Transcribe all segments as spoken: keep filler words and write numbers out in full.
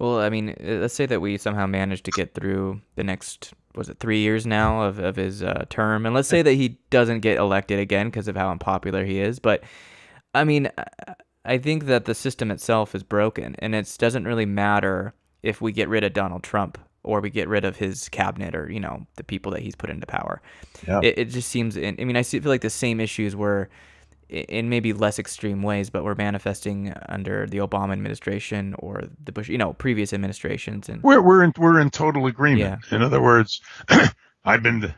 Well, I mean, let's say that we somehow managed to get through the next, was it three years now of, of his uh, term? And let's say that he doesn't get elected again because of how unpopular he is. But, I mean, I think that the system itself is broken, and it doesn't really matter if we get rid of Donald Trump or we get rid of his cabinet or, you know, the people that he's put into power. Yeah. It, it just seems, I mean, I feel like the same issues were in maybe less extreme ways, but we're manifesting under the Obama administration or the Bush, you know, previous administrations. And we're, we're in, we're in total agreement. Yeah. In other words, I've been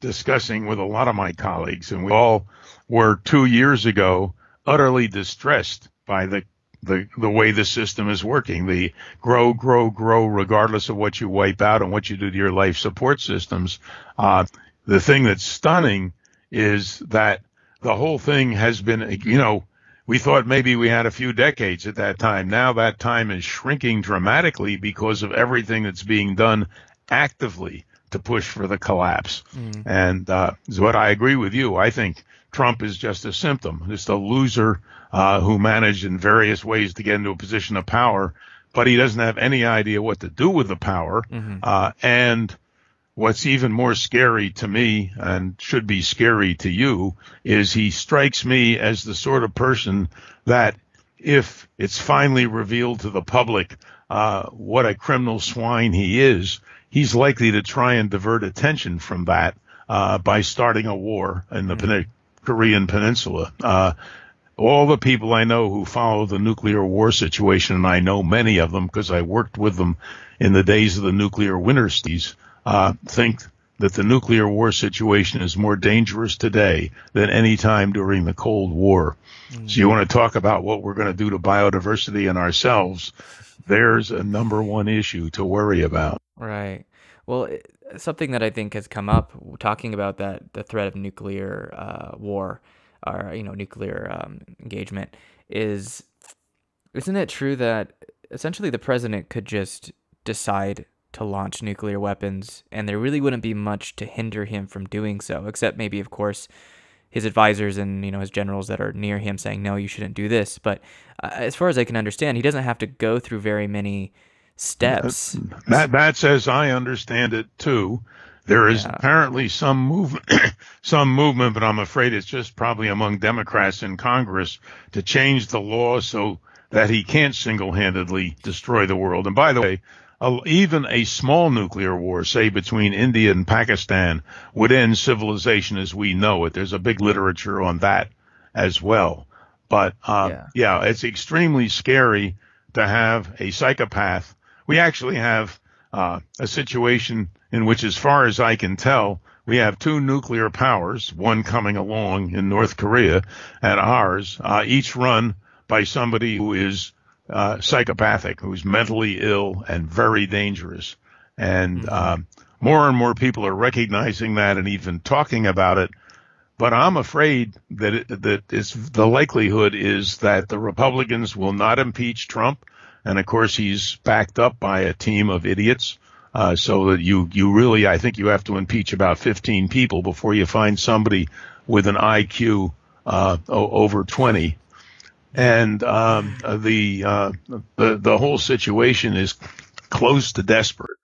discussing with a lot of my colleagues, and we all were two years ago utterly distressed by the The, the way the system is working, the grow, grow, grow, regardless of what you wipe out and what you do to your life support systems. Uh, the thing that's stunning is that the whole thing has been, you know, we thought maybe we had a few decades at that time. Now that time is shrinking dramatically because of everything that's being done actively to push for the collapse. Mm. And uh, is what I agree with you. I think Trump is just a symptom, just a loser uh, who managed in various ways to get into a position of power, but he doesn't have any idea what to do with the power. Mm-hmm. Uh, and what's even more scary to me, and should be scary to you, is he strikes me as the sort of person that if it's finally revealed to the public uh, what a criminal swine he is, he's likely to try and divert attention from that uh, by starting a war in the mm-hmm. Korean Peninsula. Uh, all the people I know who follow the nuclear war situation, and I know many of them because I worked with them in the days of the nuclear winter seas, uh, think that the nuclear war situation is more dangerous today than any time during the Cold War. Mm-hmm. So you want to talk about what we're going to do to biodiversity and ourselves, there's a number one issue to worry about. Right. Well, it, something that I think has come up talking about that the threat of nuclear uh, war or, you know, nuclear um, engagement is, isn't it true that essentially the president could just decide to launch nuclear weapons and there really wouldn't be much to hinder him from doing so, except maybe, of course, his advisors and, you know, his generals that are near him saying, no, you shouldn't do this. But uh, as far as I can understand, he doesn't have to go through very many steps. That, that's as I understand it too. There is yeah. apparently some move, some movement, but I'm afraid it's just probably among Democrats in Congress to change the law so that he can't single-handedly destroy the world. And by the way, a, even a small nuclear war, say between India and Pakistan, would end civilization as we know it. There's a big literature on that as well. But uh, yeah. yeah, it's extremely scary to have a psychopath. We actually have uh, a situation in which, as far as I can tell, we have two nuclear powers, one coming along in North Korea and ours, uh, each run by somebody who is uh, psychopathic, who's mentally ill and very dangerous. And mm-hmm. uh, more and more people are recognizing that and even talking about it. But I'm afraid that, it, that it's, the likelihood is that the Republicans will not impeach Trump. And, of course, he's backed up by a team of idiots, uh, so that you, you really, I think you have to impeach about fifteen people before you find somebody with an I Q uh, over twenty. And um, the, uh, the the whole situation is close to desperate.